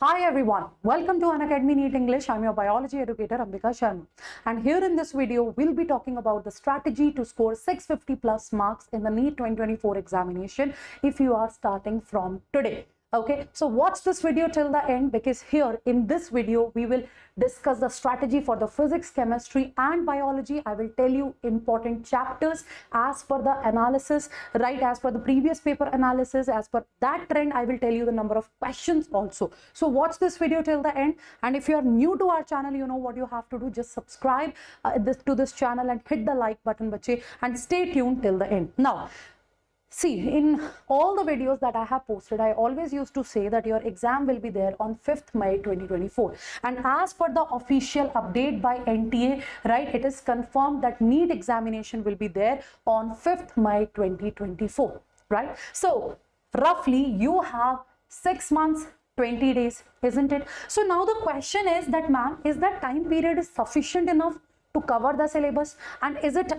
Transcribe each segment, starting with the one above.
Hi everyone, welcome to Unacademy NEET English. I'm your biology educator Ambika Sharma, and here in this video we'll be talking about the strategy to score 650 plus marks in the NEET 2024 examination if you are starting from today. Okay, so watch this video till the end, because here in this video we will discuss the strategy for the physics, chemistry and biology. I will tell you important chapters as per the analysis, right, as per the previous paper analysis. As per that trend, I will tell you the number of questions also. So watch this video till the end, and if you are new to our channel, you know what you have to do. Just subscribe to this channel and hit the like button, bache, and stay tuned till the end. Now see, in all the videos that I have posted, I always used to say that your exam will be there on 5th May 2024. And as per the official update by NTA, right, it is confirmed that NEET examination will be there on 5th May 2024, right? So, roughly you have 6 months, 20 days, isn't it? So, now the question is that, ma'am, is that time period is sufficient enough to cover the syllabus, and is it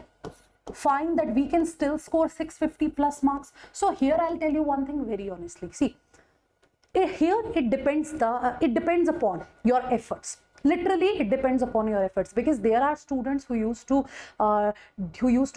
find that we can still score 650 plus marks? So here I'll tell you one thing very honestly. See, here it depends upon your efforts. Literally it depends upon your efforts, because there are students who used to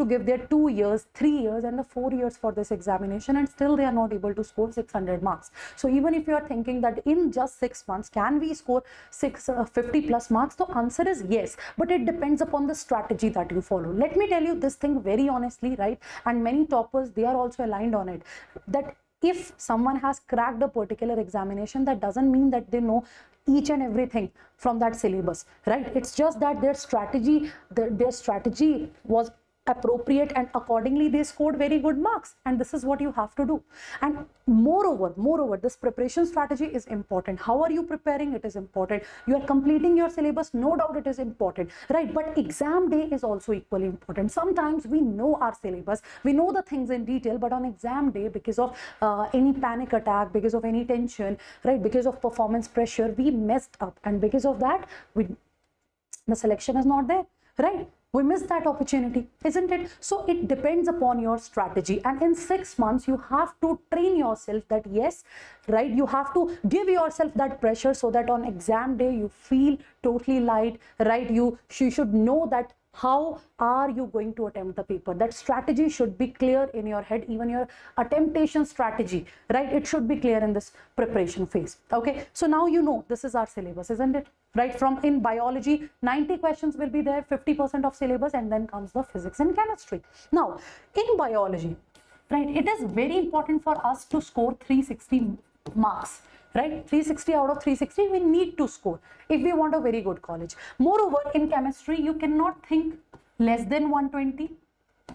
give their 2 years, 3 years and the 4 years for this examination, and still they are not able to score 600 marks. So even if you are thinking that in just 6 months can we score 650 plus marks, the answer is yes, but it depends upon the strategy that you follow. Let me tell you this thing very honestly, right, and many toppers, they are also aligned on it, that if someone has cracked a particular examination, that doesn't mean that they know each and everything from that syllabus, right? It's just that their strategy was appropriate, and accordingly they scored very good marks, and this is what you have to do. And moreover, this preparation strategy is important. How are you preparing? It is important. You are completing your syllabus, no doubt it is important, right? But exam day is also equally important. Sometimes we know our syllabus, we know the things in detail, but on exam day, because of any panic attack, because of any tension, right, because of performance pressure, we messed up, and because of that the selection is not there, right? We missed that opportunity, isn't it? So it depends upon your strategy, and in 6 months you have to train yourself that yes, right, you have to give yourself that pressure so that on exam day you feel totally light, right? You should know that how are you going to attempt the paper. That strategy should be clear in your head, even your attemptation strategy, right? It should be clear in this preparation phase. Okay, so now you know this is our syllabus, isn't it, right? From in biology 90 questions will be there, 50% of syllabus, and then comes the physics and chemistry. Now in biology, right, it is very important for us to score 360 marks, right? 360 out of 360 we need to score if we want a very good college. Moreover, in chemistry you cannot think less than 120,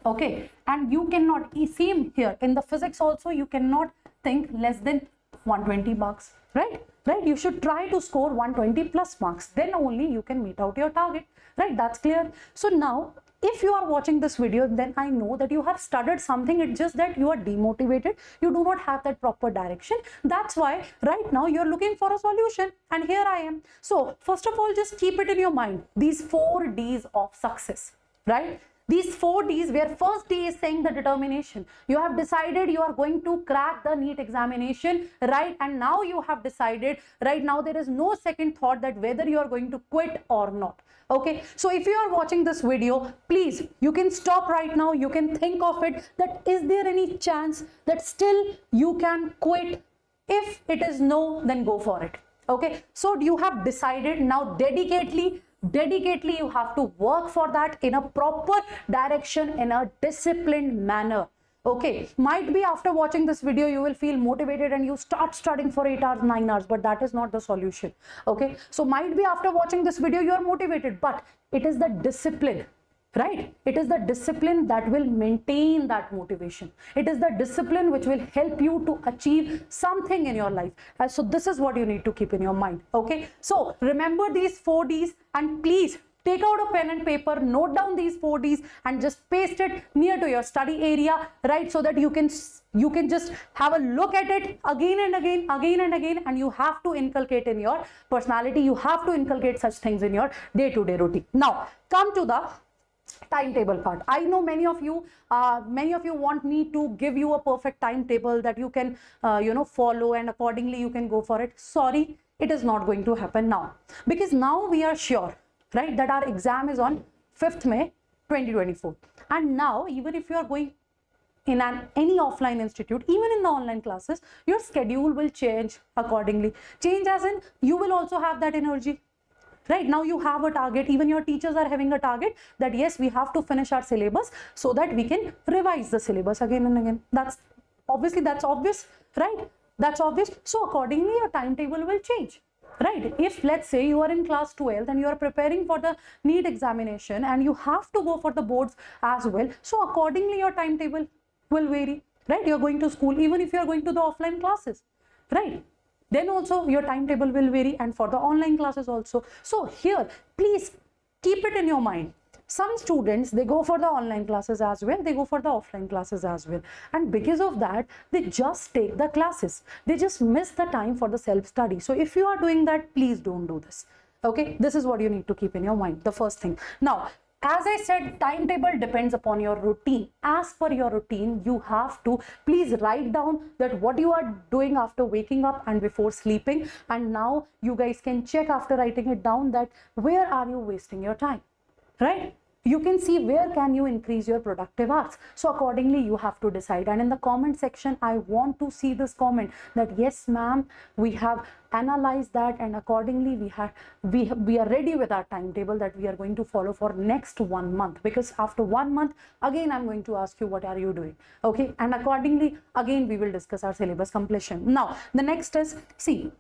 okay, and you cannot, same here in the physics also, you cannot think less than 120 marks, right? You should try to score 120 plus marks, then only you can meet out your target, right? That's clear. So now if you are watching this video, then I know that you have studied something. It's just that you are demotivated. You do not have that proper direction. That's why right now you're looking for a solution. And here I am. So first of all, just keep it in your mind. These 4 Ds of success, right? These 4 Ds, where first D is saying the determination. You have decided you are going to crack the NEET examination, right? And now you have decided, right, now there is no second thought that whether you are going to quit or not. Okay, so if you are watching this video, please, you can stop right now. You can think of it that is there any chance that still you can quit? If it is no, then go for it. Okay, so you have decided. Now dedicatedly you have to work for that in a proper direction, in a disciplined manner. Okay, might be after watching this video you will feel motivated and you start studying for 8 hours, 9 hours, but that is not the solution. Okay, so might be after watching this video you are motivated, but it is the discipline, right? It is the discipline that will maintain that motivation. It is the discipline which will help you to achieve something in your life. So this is what you need to keep in your mind. Okay, so remember these 4 Ds, and please take out a pen and paper, note down these 4 Ds and just paste it near to your study area, right? So that you can just have a look at it again and again, and you have to inculcate in your personality. You have to inculcate such things in your day-to-day routine. Now come to the timetable part. I know many of you want me to give you a perfect timetable that you can follow, and accordingly you can go for it. Sorry, it is not going to happen now, because now we are sure, right, that our exam is on 5th May 2024. And now, even if you are going in any offline institute, even in the online classes, your schedule will change accordingly. Change as in you will also have that energy. Right now you have a target, even your teachers are having a target that yes, we have to finish our syllabus so that we can revise the syllabus again and again. That's obvious, right? That's obvious. So accordingly your timetable will change, right? If let's say you are in class 12 and you are preparing for the NEET examination and you have to go for the boards as well, so accordingly your timetable will vary, right? You're going to school, even if you're going to the offline classes, right? Then also your timetable will vary, and for the online classes also. So here, please keep it in your mind. Some students, they go for the online classes as well, they go for the offline classes as well. And because of that, they just take the classes. They just miss the time for the self-study. So if you are doing that, please don't do this. Okay, this is what you need to keep in your mind, the first thing. Now, as I said, timetable depends upon your routine. As per your routine, you have to please write down that what you are doing after waking up and before sleeping. And now you guys can check after writing it down that where are you wasting your time, right? You can see where can you increase your productive hours. So accordingly, you have to decide. And in the comment section, I want to see this comment that yes, ma'am, we have analyzed that, and accordingly we are ready with our timetable that we are going to follow for next 1 month, because after 1 month again I'm going to ask you what are you doing, okay? And accordingly again we will discuss our syllabus completion. Now the next is, see,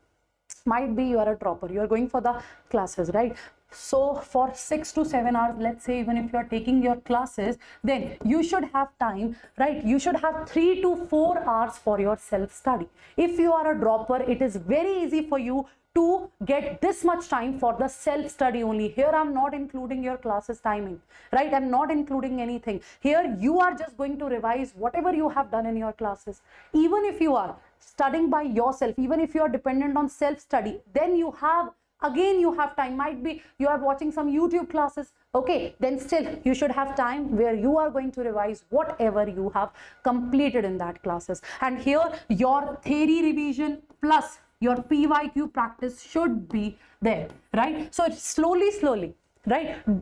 might be you are a dropper, you are going for the classes, right? So for 6 to 7 hours, let's say, even if you are taking your classes, then you should have time, right? You should have 3 to 4 hours for your self-study. If you are a dropper, it is very easy for you to get this much time for the self-study only. Here I'm not including your classes timing, right? I'm not including anything. Here you are just going to revise whatever you have done in your classes. Even if you are studying by yourself, even if you are dependent on self-study, then you have, again, you have time. Might be you are watching some YouTube classes, okay, then still you should have time where you are going to revise whatever you have completed in that classes. And here your theory revision plus your PYQ practice should be there, right? So it's slowly, right? And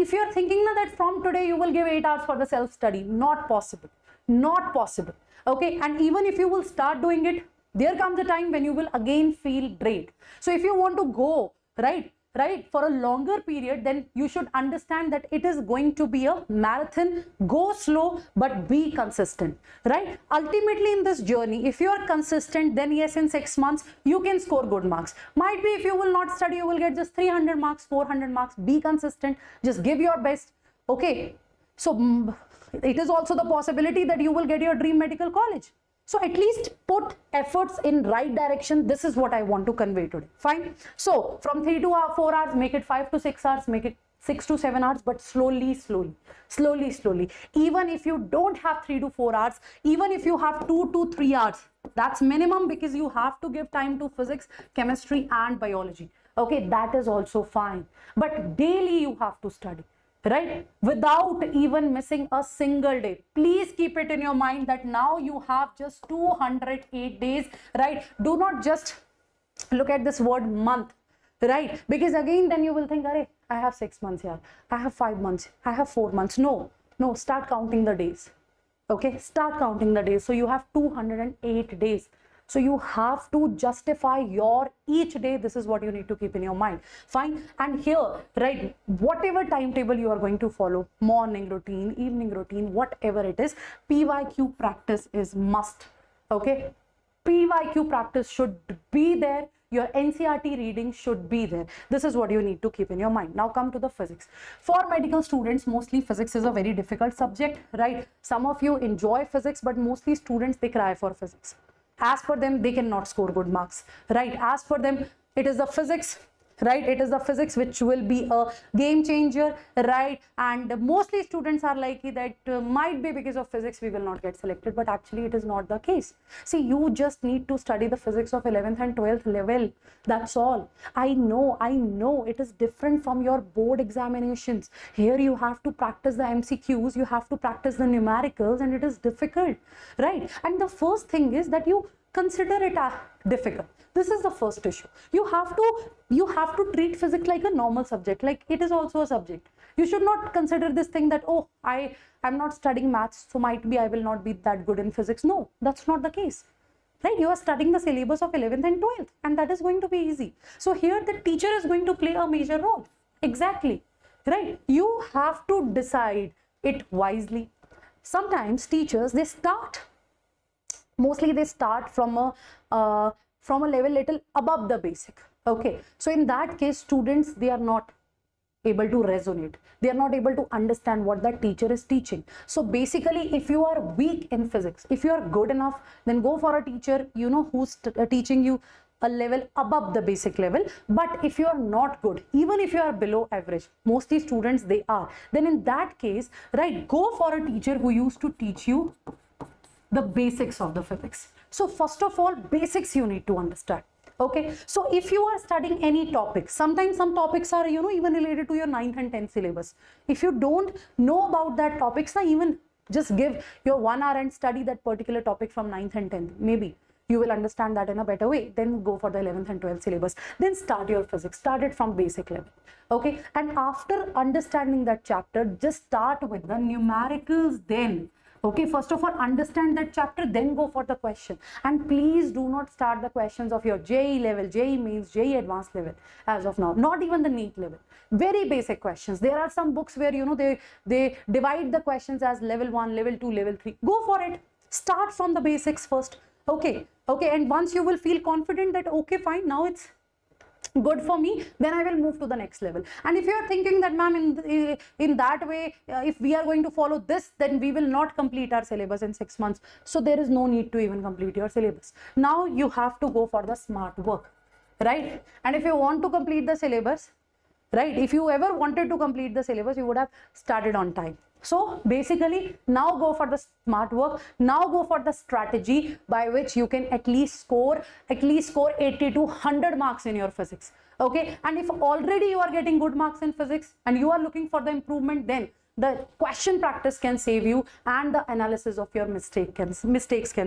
if you are thinking now that from today you will give 8 hours for the self-study, not possible, okay? And even if you will start doing it, there comes a time when you will again feel drained. So if you want to go right for a longer period, then you should understand that it is going to be a marathon. Go slow but be consistent, right? Ultimately in this journey, if you are consistent, then yes, in 6 months you can score good marks. Might be if you will not study, you will get just 300 marks, 400 marks. Be consistent, just give your best, okay? So it is also the possibility that you will get your dream medical college. So at least put efforts in right direction. This is what I want to convey today. Fine. So from 3 to 4 hours, make it 5 to 6 hours, make it 6 to 7 hours, but slowly. Even if you don't have 3 to 4 hours, even if you have 2 to 3 hours, that's minimum, because you have to give time to physics, chemistry and biology. Okay, that is also fine. But daily you have to study, right, without even missing a single day. Please keep it in your mind that now you have just 208 days, right? Do not just look at this word month, right? Because again then you will think, arey, I have 6 months here, I have 5 months, I have 4 months. No, start counting the days, okay? Start counting the days. So you have 208 days. So you have to justify your each day. This is what you need to keep in your mind. Fine. And here, right, whatever timetable you are going to follow, morning routine, evening routine, whatever it is, PYQ practice is must. Okay. PYQ practice should be there. Your NCERT reading should be there. This is what you need to keep in your mind. Now come to the physics. For medical students, mostly physics is a very difficult subject, right? Some of you enjoy physics, but mostly students, they cry for physics. As for them, they cannot score good marks, right? As for them, it is the physics, right? It is the physics which will be a game changer, right? And mostly students are likely that might be because of physics we will not get selected, but actually it is not the case. See, you just need to study the physics of 11th and 12th level, that's all. I know it is different from your board examinations. Here you have to practice the MCQs, you have to practice the numericals, and it is difficult, right? And the first thing is that you consider it difficult. This is the first issue. You have to treat physics like a normal subject, like it is also a subject. You should not consider this thing that, oh, I'm not studying maths, so might be I will not be that good in physics. No, that's not the case, right? You are studying the syllabus of 11th and 12th, and that is going to be easy. So here the teacher is going to play a major role. Exactly, right? You have to decide it wisely. Sometimes teachers, they start, mostly they start from a level little above the basic. Okay, so in that case, students, they are not able to resonate. They are not able to understand what that teacher is teaching. So basically, if you are weak in physics, if you are good enough, then go for a teacher, you know, who's teaching you a level above the basic level. But if you are not good, even if you are below average, mostly students, they are, then in that case, right, go for a teacher who used to teach you the basics of the physics. So first of all, basics you need to understand. Okay, so if you are studying any topic, sometimes some topics are, you know, even related to your 9th and 10th syllabus. If you don't know about that topics, na, even just give your 1 hour and study that particular topic from 9th and 10th. Maybe you will understand that in a better way. Then go for the 11th and 12th syllabus. Then start your physics. Start it from basic level. Okay, and after understanding that chapter, just start with the numericals then. Okay, first of all, understand that chapter, then go for the question. And please do not start the questions of your J.E. level, J.E. means J.E. advanced level as of now, not even the NEET level. Very basic questions. There are some books where, you know, they divide the questions as level 1, level 2, level 3. Go for it. Start from the basics first. Okay, okay, and once you will feel confident that, okay, fine, now it's good for me, then I will move to the next level. And if you are thinking that, ma'am, in that way, if we are going to follow this, then we will not complete our syllabus in 6 months. So there is no need to even complete your syllabus. Now you have to go for the smart work, right? And if you want to complete the syllabus, right, if you ever wanted to complete the syllabus, you would have started on time. So basically, now go for the smart work. Now go for the strategy by which you can at least score 80 to 100 marks in your physics. Okay, and if already you are getting good marks in physics and you are looking for the improvement, then the question practice can save you, and the analysis of your mistakes can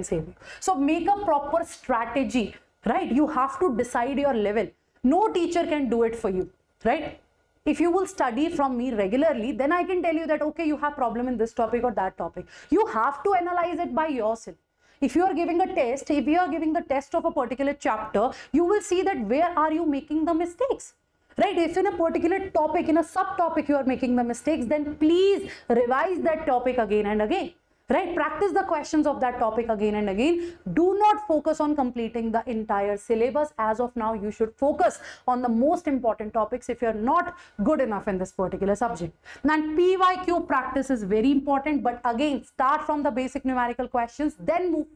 save you. So make a proper strategy, right? You have to decide your level. No teacher can do it for you, right? If you will study from me regularly, then I can tell you that, okay, you have problem in this topic or that topic. You have to analyze it by yourself. If you are giving a test, if you are giving the test of a particular chapter, you will see that where are you making the mistakes, right? If in a particular topic, in a subtopic, you are making the mistakes, then please revise that topic again and again, right? Practice the questions of that topic again and again. Do not focus on completing the entire syllabus. As of now, you should focus on the most important topics if you're not good enough in this particular subject. And PYQ practice is very important, but again, start from the basic numerical questions, then move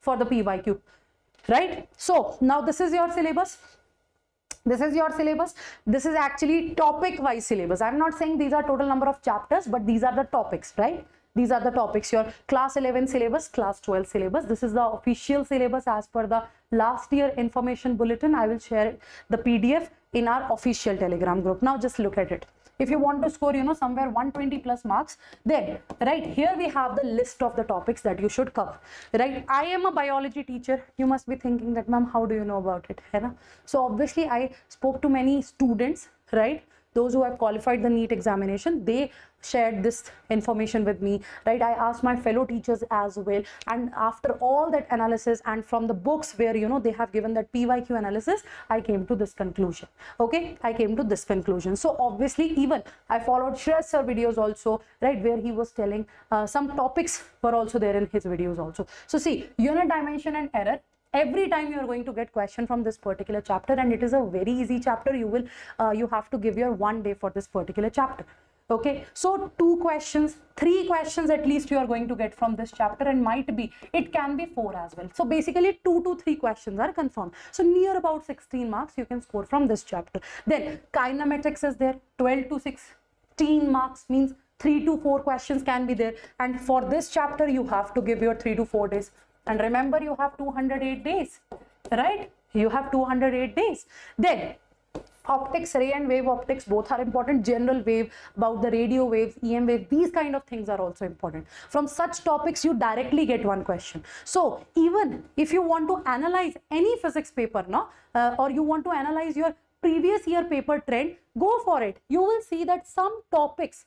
for the PYQ, right? So now this is your syllabus. This is your syllabus. This is actually topic-wise syllabus. I'm not saying these are total number of chapters, but these are the topics, right? These are the topics, your class 11 syllabus, class 12 syllabus. This is the official syllabus as per the last year information bulletin. I will share the PDF in our official Telegram group. Now just look at it. If you want to score, you know, somewhere 120 plus marks, then right here we have the list of the topics that you should cover, right? I am a biology teacher. You must be thinking that, ma'am, how do you know about it? So obviously I spoke to many students, right? Those who have qualified the NEET examination, they shared this information with me, right? I asked my fellow teachers as well. And after all that analysis and from the books where, you know, they have given that PYQ analysis, I came to this conclusion. Okay, I came to this conclusion. So obviously, even I followed Shreya sir videos also, right? Where he was telling some topics were also there in his videos also. So see, unit, dimension and error. Every time you are going to get question from this particular chapter, and it is a very easy chapter. You have to give your 1 day for this particular chapter, Okay, so 2 questions, 3 questions at least you are going to get from this chapter, and might be it can be 4 as well. So basically 2 to 3 questions are confirmed. So near about 16 marks you can score from this chapter. Then kinematics is there, 12 to 16 marks means 3 to 4 questions can be there, and for this chapter you have to give your 3 to 4 days. And remember, you have 208 days, right? You have 208 days. Then optics, ray and wave optics, both are important. General wave, about the radio waves, EM wave, these kind of things are also important. From such topics you directly get 1 question. So even if you want to analyze any physics paper now, or you want to analyze your previous year paper trend, go for it. You will see that some topics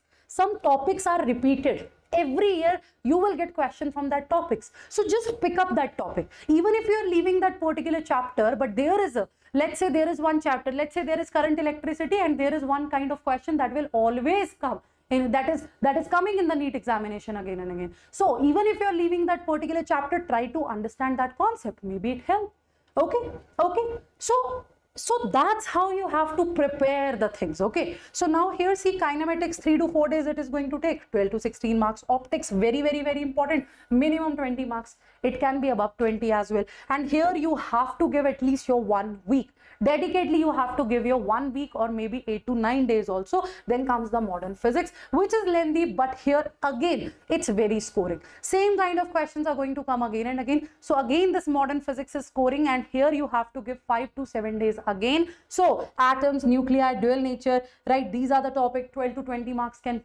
are repeated. Every year you will get question from that topics. So just pick up that topic. Even if you are leaving that particular chapter, but there is a, let's say there is one chapter, let's say there is current electricity, and there is one kind of question that will always come. And that is coming in the NEET examination again and again. So even if you are leaving that particular chapter, try to understand that concept. Maybe it helps. Okay. Okay. So that's how you have to prepare the things, okay? So now here see, kinematics, 3 to 4 days it is going to take, 12 to 16 marks. Optics, very, very, very important, minimum 20 marks. It can be above 20 as well. And here you have to give at least your 1 week. Dedicatedly, you have to give your 1 week or maybe 8 to 9 days also. Then comes the modern physics, which is lengthy, but here again, it's very scoring. Same kind of questions are going to come again and again. So again, this modern physics is scoring, and here you have to give 5 to 7 days again. So atoms, nuclei, dual nature, right? These are the topic. 12 to 20 marks can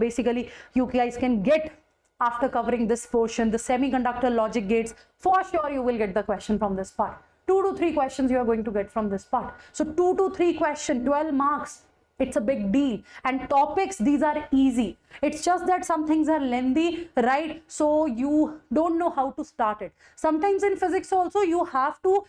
basically you guys can get after covering this portion. The semiconductor logic gates, for sure you will get the question from this part. 2 to 3 questions you are going to get from this part. So 2 to 3 question, 12 marks. It's a big deal. And topics, these are easy. It's just that some things are lengthy, right? So you don't know how to start it. Sometimes in physics also you have to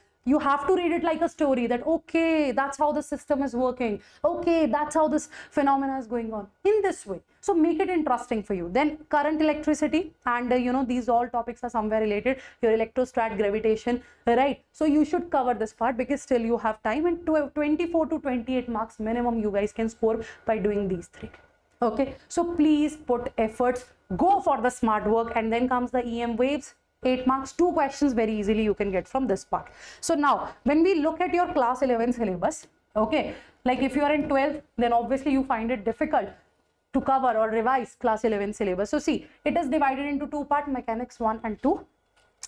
read it like a story, that okay, that's how the system is working, okay, that's how this phenomena is going on in this way. So make it interesting for you. Then current electricity, and you know, these all topics are somewhere related, your electrostat, gravitation, right? So you should cover this part because still you have time, and 24 to 28 marks minimum you guys can score by doing these 3. Okay, so please put efforts, go for the smart work. And then comes the EM waves, 8 marks, 2 questions very easily you can get from this part. So now when we look at your class 11 syllabus, okay, like if you are in 12th, then obviously you find it difficult to cover or revise class 11 syllabus. So see, it is divided into 2 parts, mechanics 1 and 2.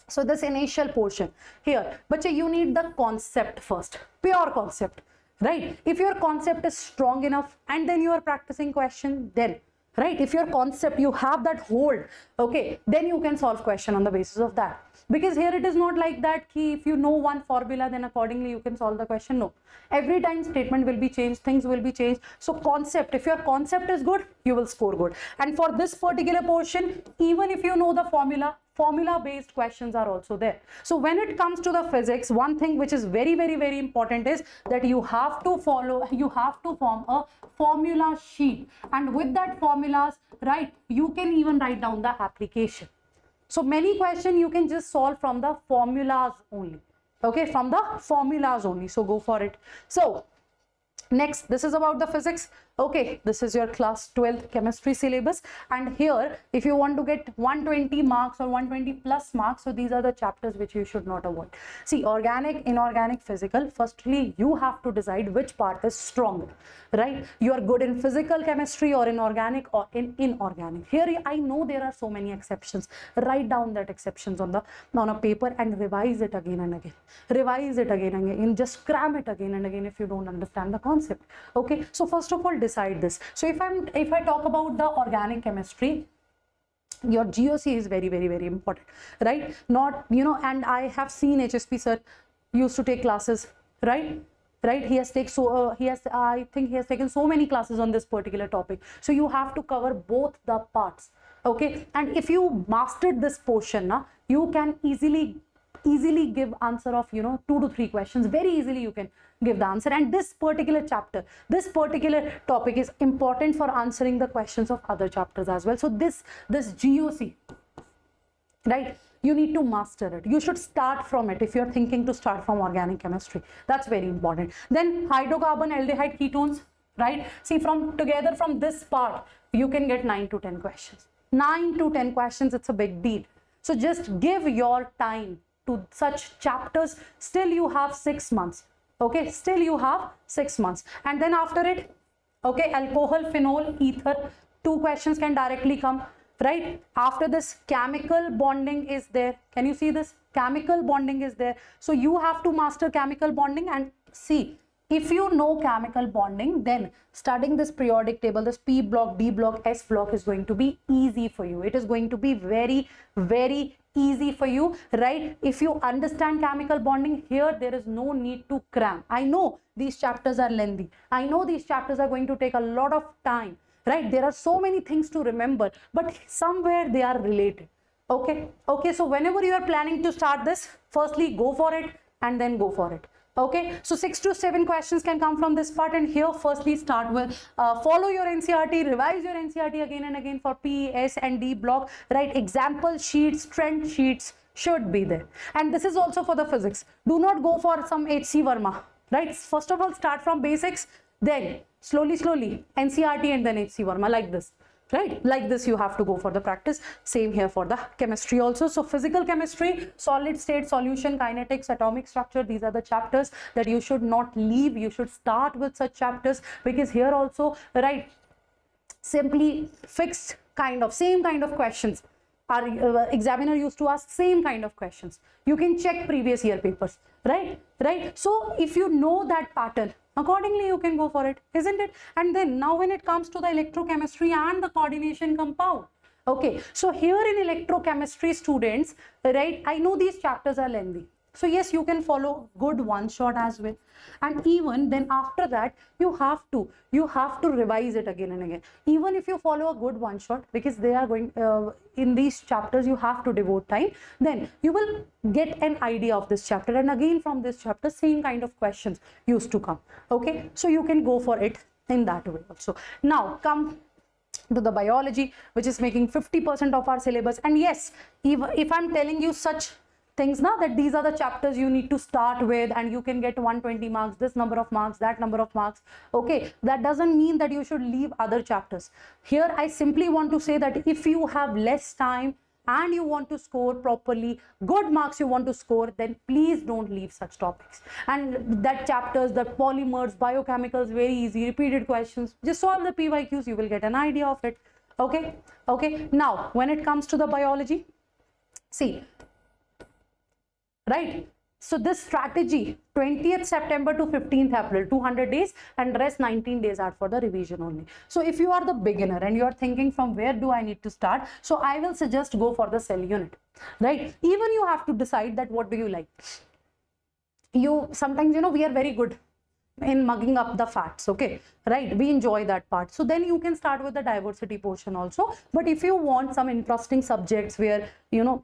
So this initial portion here, but you need the concept first, pure concept, right? If your concept is strong enough and then you are practicing question, then right, if your concept, you have that hold, okay, then you can solve question on the basis of that. Because here it is not like that ki if you know one formula, then accordingly you can solve the question. No, every time statement will be changed, things will be changed. So concept, if your concept is good, you will score good. And for this particular portion, even if you know the formula based questions are also there. So when it comes to the physics, one thing which is very, very, very important is that you have to form a formula sheet, and with that formulas, right, you can even write down the application. So many questions you can just solve from the formulas only, okay, from the formulas only. So go for it. So next, this is about the physics. Okay, this is your class 12th chemistry syllabus, and here if you want to get 120 marks or 120 plus marks, so these are the chapters which you should not avoid. See, organic, inorganic, physical, firstly you have to decide which part is stronger, right? You are good in physical chemistry or in organic or in inorganic. Here I know there are so many exceptions. Write down that exceptions on a paper and revise it again and again, just cram it again and again if you don't understand the concept. Okay, so first of all, decide this. So if I talk about the organic chemistry, your GOC is very, very, very important, right? Not, you know, and I have seen HSP sir used to take classes, right? He has taken so many classes on this particular topic. So you have to cover both the parts, okay? And if you mastered this portion, you can easily give answer of, you know, 2 to 3 questions. Very easily you can give the answer. And this particular chapter, this particular topic is important for answering the questions of other chapters as well. So this GOC, right, you need to master it. You should start from it if you're thinking to start from organic chemistry. That's very important. Then hydrocarbon, aldehyde, ketones, right? See, from together from this part, you can get 9 to 10 questions. 9 to 10 questions, it's a big deal. So just give your time to such chapters. Still you have 6 months. Okay, still you have 6 months. And then after it, okay, alcohol, phenol, ether, 2 questions can directly come, right? After this, chemical bonding is there. Can you see this? Chemical bonding is there. So you have to master chemical bonding. And see, if you know chemical bonding, then studying this periodic table, this P block, D block, S block is going to be easy for you. It is going to be very, very easy for you, right? If you understand chemical bonding, here there is no need to cram. I know these chapters are lengthy. I know these chapters are going to take a lot of time, right? There are so many things to remember, but somewhere they are related. Okay. Okay. So whenever you are planning to start this, firstly go for it and then go for it. Okay, so 6 to 7 questions can come from this part, and here firstly start with follow your NCERT, revise your NCERT again and again for P, S and D block, right? Example sheets, trend sheets should be there. And this is also for the physics. Do not go for some HC Verma, right? First of all, start from basics, then slowly NCERT and then HC Verma, like this. Right, like this you have to go for the practice. Same here for the chemistry also. So physical chemistry, solid state solution, kinetics, atomic structure, these are the chapters that you should not leave. You should start with such chapters, because here also, right, simply fixed kind of same kind of questions. Our examiner used to ask same kind of questions. You can check previous year papers, right? Right. So if you know that pattern, accordingly you can go for it, isn't it? And then now when it comes to the electrochemistry and the coordination compound, okay. So here in electrochemistry, students, right, I know these chapters are lengthy. So yes, you can follow good one shot as well. And even then after that, you have to revise it again and again. Even if you follow a good one shot, because they are going, in these chapters, you have to devote time. Then you will get an idea of this chapter. And again from this chapter, same kind of questions used to come. Okay, so you can go for it in that way also. Now come to the biology, which is making 50% of our syllabus. And yes, even if I'm telling you such things now that these are the chapters you need to start with and you can get 120 marks, this number of marks, that number of marks, okay, that doesn't mean that you should leave other chapters. Here I simply want to say that if you have less time and you want to score properly, good marks you want to score, then please don't leave such topics. And that chapters, the polymers, biochemicals, very easy, repeated questions, just solve the PYQs, you will get an idea of it. Okay, okay. Now when it comes to the biology, see, right, so this strategy 20th September to 15th April 200 days and rest 19 days are for the revision only. So if you are the beginner and you are thinking from where do I need to start, so I will suggest go for the cell unit, right? Even you have to decide that what do you like. You sometimes, you know, we are very good in mugging up the facts, okay, right? We enjoy that part. So then you can start with the diversity portion also. But if you want some interesting subjects where, you know,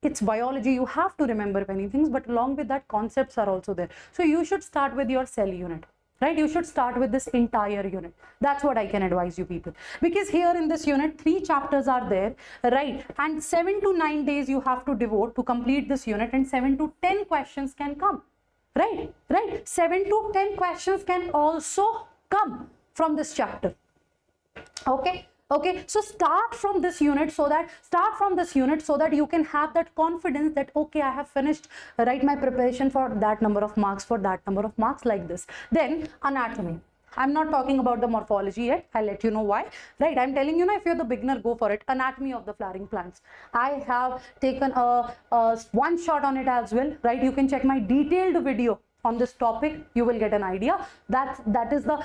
it's biology, you have to remember many things, but along with that concepts are also there. So you should start with your cell unit, right? You should start with this entire unit. That's what I can advise you people, because here in this unit 3 chapters are there, right? And 7 to 9 days you have to devote to complete this unit, and 7 to 10 questions can come, right? Right, 7 to 10 questions can also come from this chapter. Okay. Okay, so start from this unit so that you can have that confidence that, okay, I have finished, right, my preparation for that number of marks, like this. Then anatomy. I'm not talking about the morphology yet. I'll let you know why, right? I'm telling you now, if you're the beginner, go for it. Anatomy of the flowering plants. I have taken a one shot on it as well, right? You can check my detailed video on this topic, you will get an idea. That is the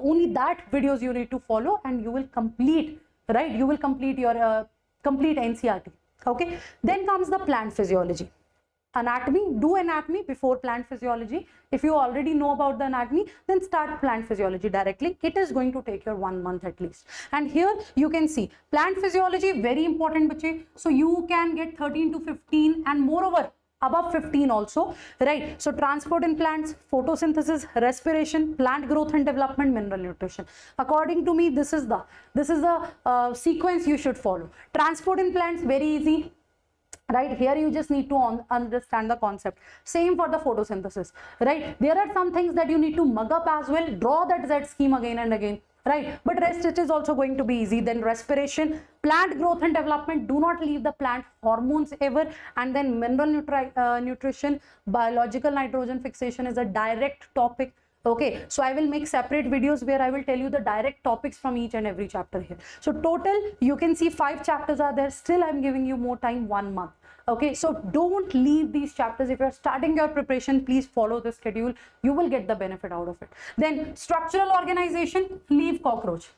only that videos you need to follow, and you will complete, right? You will complete your complete NCERT. Okay. Then comes the plant physiology. Anatomy, do anatomy before plant physiology. If you already know about the anatomy, then start plant physiology directly. It is going to take your 1 month at least. And here you can see plant physiology, very important, bache. So you can get 13 to 15 and moreover, above 15 also, right? So transport in plants, photosynthesis, respiration, plant growth and development, mineral nutrition. According to me, this is the sequence you should follow. Transport in plants, very easy. right? Here you just need to understand the concept. Same for the photosynthesis, right? There are some things that you need to mug up as well, draw that Z scheme again and again, right? But rest, it is also going to be easy. Then respiration, plant growth and development, do not leave the plant hormones ever. And then mineral nutrition, biological nitrogen fixation is a direct topic. Okay, so I will make separate videos where I will tell you the direct topics from each and every chapter here. So total, you can see 5 chapters are there. Still, I'm giving you more time, 1 month. Okay, so don't leave these chapters. If you're starting your preparation, please follow the schedule. You will get the benefit out of it. Then structural organization, leave cockroach.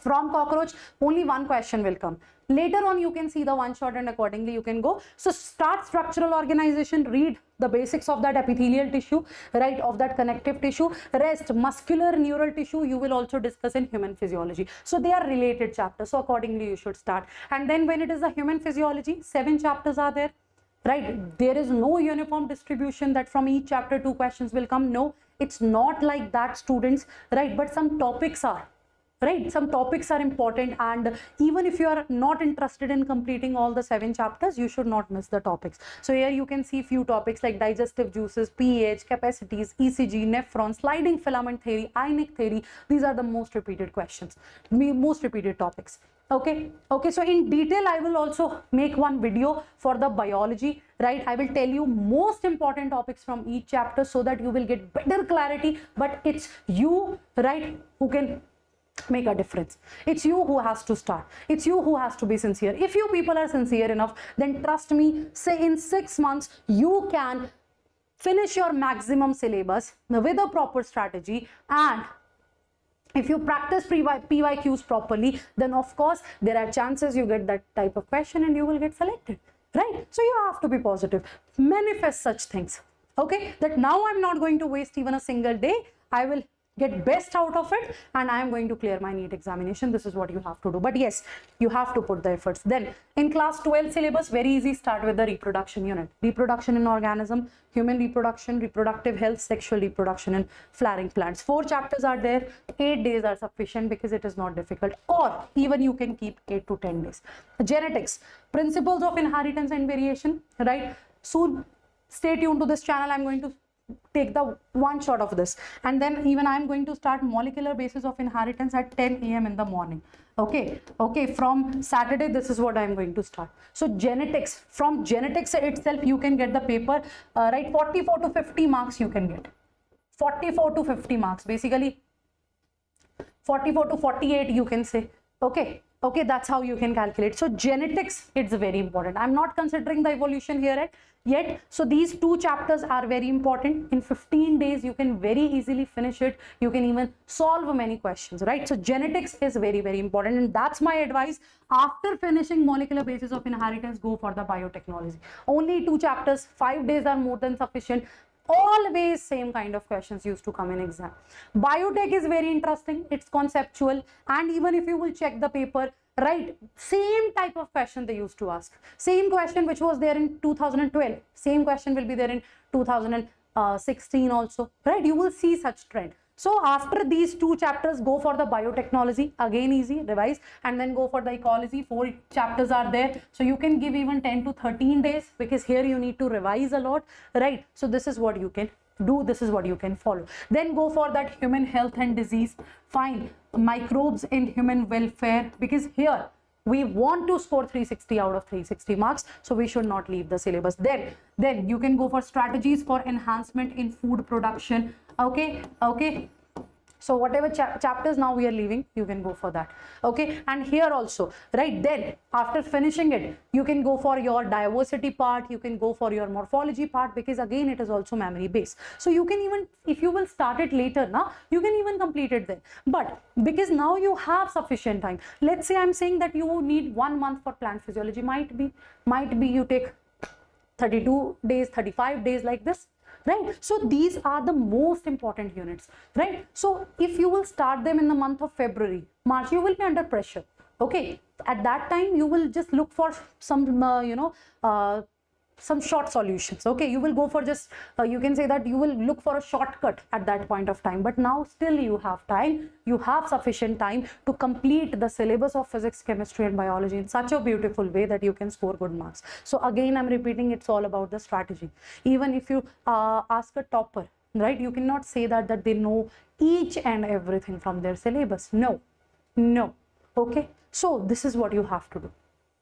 From cockroach, only 1 question will come. Later on, you can see the one shot and accordingly you can go. So start structural organization, read the basics of that epithelial tissue, right, of that connective tissue. Rest, muscular neural tissue, you will also discuss in human physiology. So they are related chapters. So accordingly, you should start. And then when it is the human physiology, 7 chapters are there, right? There is no uniform distribution that from each chapter 2 questions will come. No, it's not like that, students, right? But some topics are. Right, some topics are important, and even if you are not interested in completing all the 7 chapters, you should not miss the topics. So here you can see few topics like digestive juices, pH, capacities, ECG, nephrons, sliding filament theory, ionic theory. These are the most repeated questions, most repeated topics. Okay, so in detail, I will also make one video for the biology, right? I will tell you most important topics from each chapter so that you will get better clarity, but it's you, right, who can make a difference. It's you who has to start. It's you who has to be sincere. If you people are sincere enough, then trust me, say in 6 months, you can finish your maximum syllabus with a proper strategy. And if you practice PYQs properly, then of course, there are chances you get that type of question and you will get selected, right? So you have to be positive. Manifest such things, okay? That now I'm not going to waste even a single day. I will get best out of it and I am going to clear my NEET examination. This is what you have to do. But yes, you have to put the efforts. Then in class 12 syllabus, very easy, start with the reproduction unit. Reproduction in organism, human reproduction, reproductive health, sexual reproduction in flowering plants. 4 chapters are there. 8 days are sufficient because it is not difficult, or even you can keep 8 to 10 days. Genetics, principles of inheritance and variation, right? Soon, stay tuned to this channel. I'm going to take the one shot of this, and then even I'm going to start molecular basis of inheritance at 10 AM in the morning. Okay, from Saturday, this is what I'm going to start. So genetics, from genetics itself, you can get the paper, right? 44 to 50 marks you can get. 44 to 50 marks, basically 44 to 48 you can say, okay, that's how you can calculate. So genetics, it's very important. I'm not considering the evolution here yet. So these 2 chapters are very important. In 15 days, you can very easily finish it. You can even solve many questions, right? So genetics is very, very important. And that's my advice. After finishing molecular basis of inheritance, go for the biotechnology. Only 2 chapters, 5 days are more than sufficient. Always same kind of questions used to come in exam. Biotech is very interesting. It's conceptual. And even if you will check the paper, right, same type of question they used to ask. Same question which was there in 2012. Same question will be there in 2016 also, right? You will see such trend. So after these 2 chapters, go for the biotechnology. Again, easy, revise. And then go for the ecology. 4 chapters are there. So you can give even 10 to 13 days because here you need to revise a lot, right? So this is what you can do. This is what you can follow. Then go for that human health and disease. Find microbes in human welfare, because here we want to score 360 out of 360 marks. So we should not leave the syllabus. Then you can go for strategies for enhancement in food production. Okay. So whatever chapters now we are leaving, you can go for that. Okay. And here also, right, then after finishing it, you can go for your diversity part. You can go for your morphology part, because again, it is also memory based. So you can even, if you will start it later now, you can even complete it then. But because now you have sufficient time, let's say I'm saying that you need 1 month for plant physiology. Might be you take 32 days, 35 days like this. Right, so these are the most important units, right? So if you will start them in the month of February, March, you will be under pressure. Okay, at that time you will just look for some some short solutions. Okay, you will go for just, you can say that you will look for a shortcut at that point of time. But now still you have time, you have sufficient time to complete the syllabus of physics, chemistry and biology in such a beautiful way that you can score good marks. So again, I'm repeating, it's all about the strategy. Even if you ask a topper, right, you cannot say that they know each and everything from their syllabus. No. Okay, so this is what you have to do.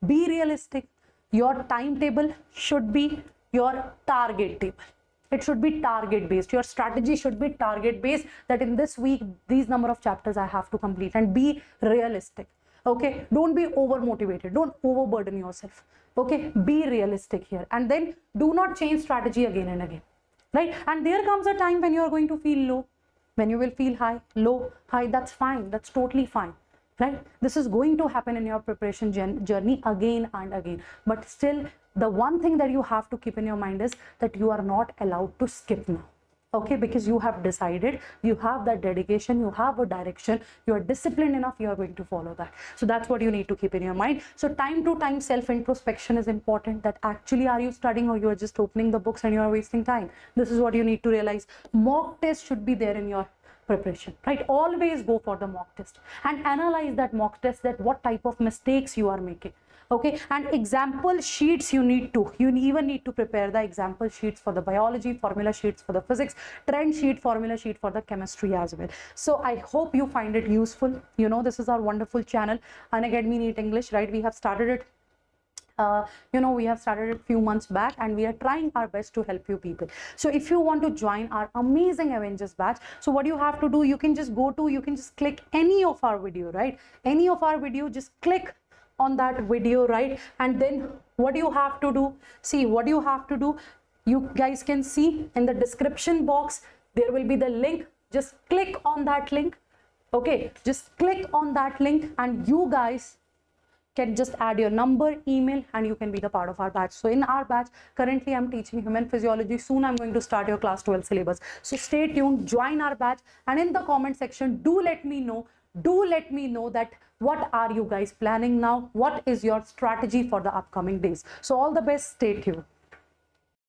Be realistic. Your timetable should be your target table. It should be target based. Your strategy should be target based, that in this week these number of chapters I have to complete, and be realistic. Okay, don't be over motivated, don't overburden yourself. Okay, be realistic here, and then do not change strategy again and again, right? And there comes a time when you are going to feel low, when you will feel high, low, high. That's fine, that's totally fine. Right? This is going to happen in your preparation journey again and again. But still, the one thing that you have to keep in your mind is that you are not allowed to skip now. Okay? Because you have decided, you have that dedication, you have a direction, you are disciplined enough, you are going to follow that. So that's what you need to keep in your mind. So time to time self-introspection is important, that actually are you studying or you are just opening the books and you are wasting time. This is what you need to realize. Mock test should be there in your preparation, right? Always go for the mock test and analyze that mock test, that what type of mistakes you are making. Okay, and example sheets you even need to prepare the example sheets for the biology, formula sheets for the physics, trend sheet, formula sheet for the chemistry as well. So I hope you find it useful. You know, this is our wonderful channel, Unacademy NEET English, right? We have started it a few months back, and we are trying our best to help you people. So if you want to join our amazing Avengers batch, so what you have to do, you can just click any of our video, right? Any of our video, just click on that video, right? And then what you have to do, you guys can see in the description box, there will be the link. Just click on that link. Okay, just click on that link, and you guys can just add your number, email, and you can be the part of our batch. So in our batch, currently I'm teaching human physiology. Soon I'm going to start your class 12 syllabus. So stay tuned, join our batch, and in the comment section, do let me know that what are you guys planning now? What is your strategy for the upcoming days? So all the best, stay tuned.